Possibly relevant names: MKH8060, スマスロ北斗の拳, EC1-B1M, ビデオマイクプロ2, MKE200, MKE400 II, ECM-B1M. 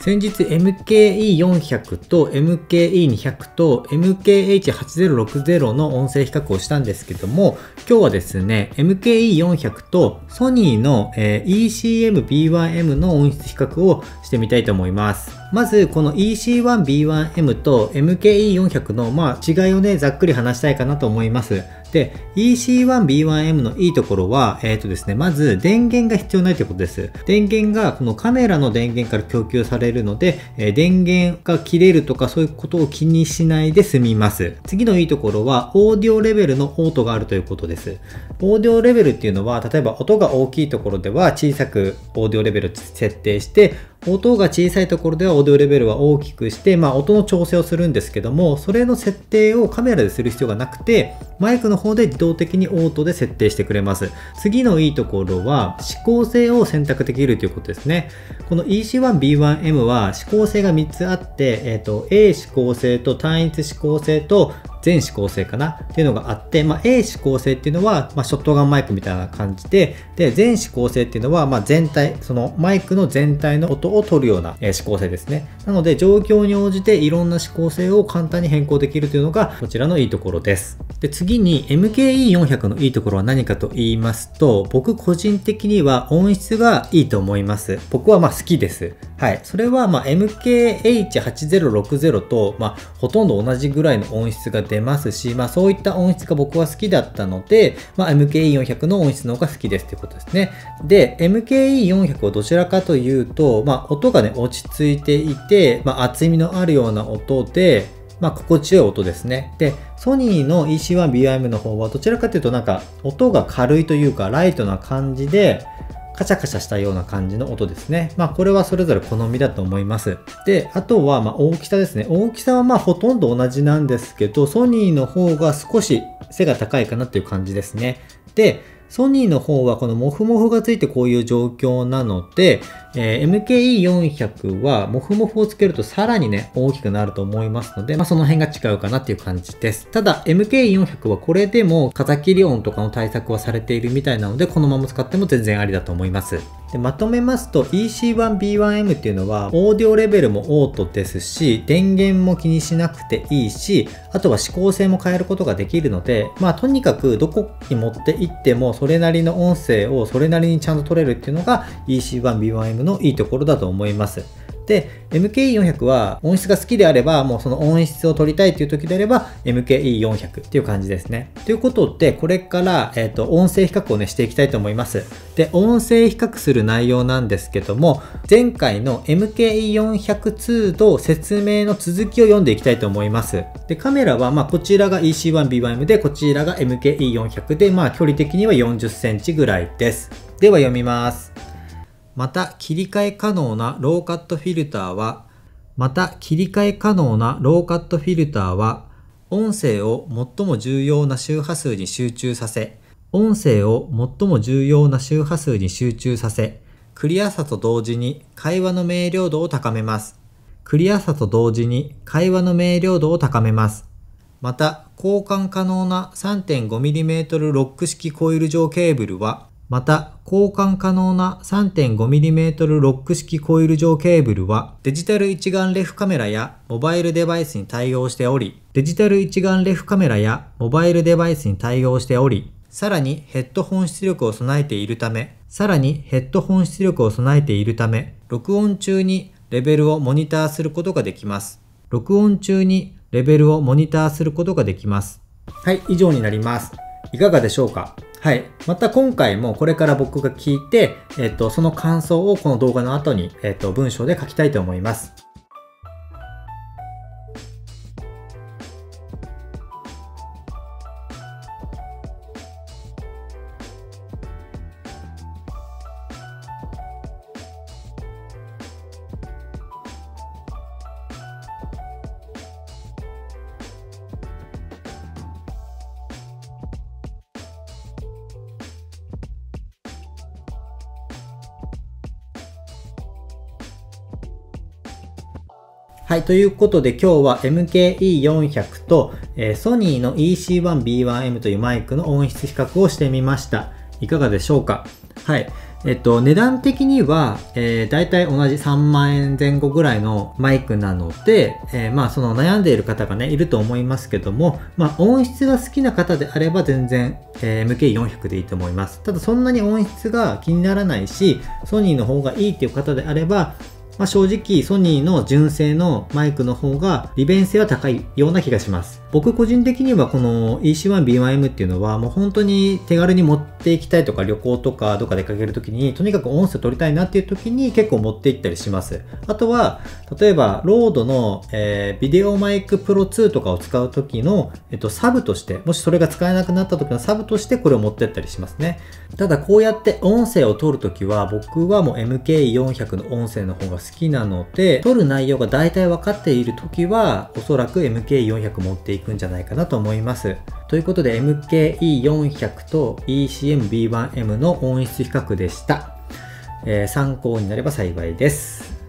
先日 MKE400 と MKE200 と MKH8060 の音声比較をしたんですけども、今日はですね、MKE400 とソニーの ECM-B1M の音質比較をしてみたいと思います。まずこの EC1-B1M と MKE400 の違いをね、ざっくり話したいかなと思います。で、EC1-B1M のいいところは、まず電源が必要ないということです。電源がこのカメラの電源から供給されるので、電源が切れるとかそういうことを気にしないで済みます。次のいいところは、オーディオレベルのオートがあるということです。オーディオレベルっていうのは、例えば音が大きいところでは小さくオーディオレベルを設定して、音が小さいところではオーディオレベルは大きくして、音の調整をするんですけども、それの設定をカメラでする必要がなくて、マイクの方で自動的にオートで設定してくれます。次のいいところは、指向性を選択できるということですね。この EC1-B1M は指向性が3つあって、A 指向性と単一指向性と全指向性かなっていうのがあって、A 指向性っていうのは、ショットガンマイクみたいな感じで、で、全指向性っていうのは、全体、そのマイクの全体の音を取るような指向性ですね。なので、状況に応じていろんな指向性を簡単に変更できるというのが、こちらのいいところです。で、次に MKE400 のいいところは何かと言いますと、僕個人的には音質がいいと思います。僕は好きです。はい。それはMKH8060 と、ほとんど同じぐらいの音質が出ますし、そういった音質が僕は好きだったので、MKE400 の音質の方が好きですっていうことですね。で、MKE400 はどちらかというと、音がね、落ち着いていて、厚みのあるような音で、心地よい音ですね。で、ソニーの EC1-B1M の方はどちらかというと音が軽いというかライトな感じで、カシャカシャしたような感じの音ですね。これはそれぞれ好みだと思います。で、あとは大きさですね。大きさはほとんど同じなんですけど、ソニーの方が少し背が高いかなっていう感じですね。で、ソニーの方はこのモフモフがついてこういう状況なので、MKE400 はモフモフをつけるとさらにね、大きくなると思いますので、その辺が違うかなっていう感じです。ただ、MKE400 はこれでも風切り音とかの対策はされているみたいなので、このまま使っても全然ありだと思います。で、まとめますと EC1-B1M っていうのはオーディオレベルもオートですし、電源も気にしなくていいし、あとは指向性も変えることができるので、とにかくどこに持っていってもそれなりの音声をそれなりにちゃんと取れるっていうのが EC1-B1M のいいところだと思います。で、MKE400 は音質が好きであれば、もうその音質を取りたいという時であれば、MKE400 っていう感じですね。ということで、これから、音声比較をね、していきたいと思います。で、音声比較する内容なんですけども、前回の MKE400 II の説明の続きを読んでいきたいと思います。で、カメラは、こちらが EC1-B1M で、こちらが MKE400 で、距離的には40センチぐらいです。では、読みます。また切り替え可能なローカットフィルターは、音声を最も重要な周波数に集中させ、クリアさと同時に会話の明瞭度を高めます。また、交換可能な 3.5mm ロック式コイル状ケーブルは、デジタル一眼レフカメラやモバイルデバイスに対応しており、さらにヘッドホン出力を備えているため、録音中にレベルをモニターすることができます。はい、以上になります。いかがでしょうか？はい。また今回もこれから僕が聞いて、その感想をこの動画の後に、文章で書きたいと思います。はい。ということで今日は MKE400 と、ソニーの EC1-B1M というマイクの音質比較をしてみました。いかがでしょうか？はい。値段的には、大体同じ3万円前後ぐらいのマイクなので、まあその悩んでいる方がね、いると思いますけども、まあ音質が好きな方であれば全然、MKE400 でいいと思います。ただそんなに音質が気にならないし、ソニーの方がいいっていう方であれば、まあ正直ソニーの純正のマイクの方が利便性は高いような気がします。僕個人的にはこの EC1-B1M っていうのはもう本当に手軽に持っていきたいとか旅行とかどっか出かけるときにとにかく音声取りたいなっていうときに結構持っていったりします。あとは例えばロードの、ビデオマイクプロ2とかを使うときの、サブとしてもしそれが使えなくなったときのサブとしてこれを持ってったりしますね。ただこうやって音声を取るときは僕はもう MKE400 の音声の方が好きなので、撮る内容が大体分かっている時はおそらく MKE400 持っていくんじゃないかなと思います。ということで MKE400 と ECM-B1M の音質比較でした。参考になれば幸いです。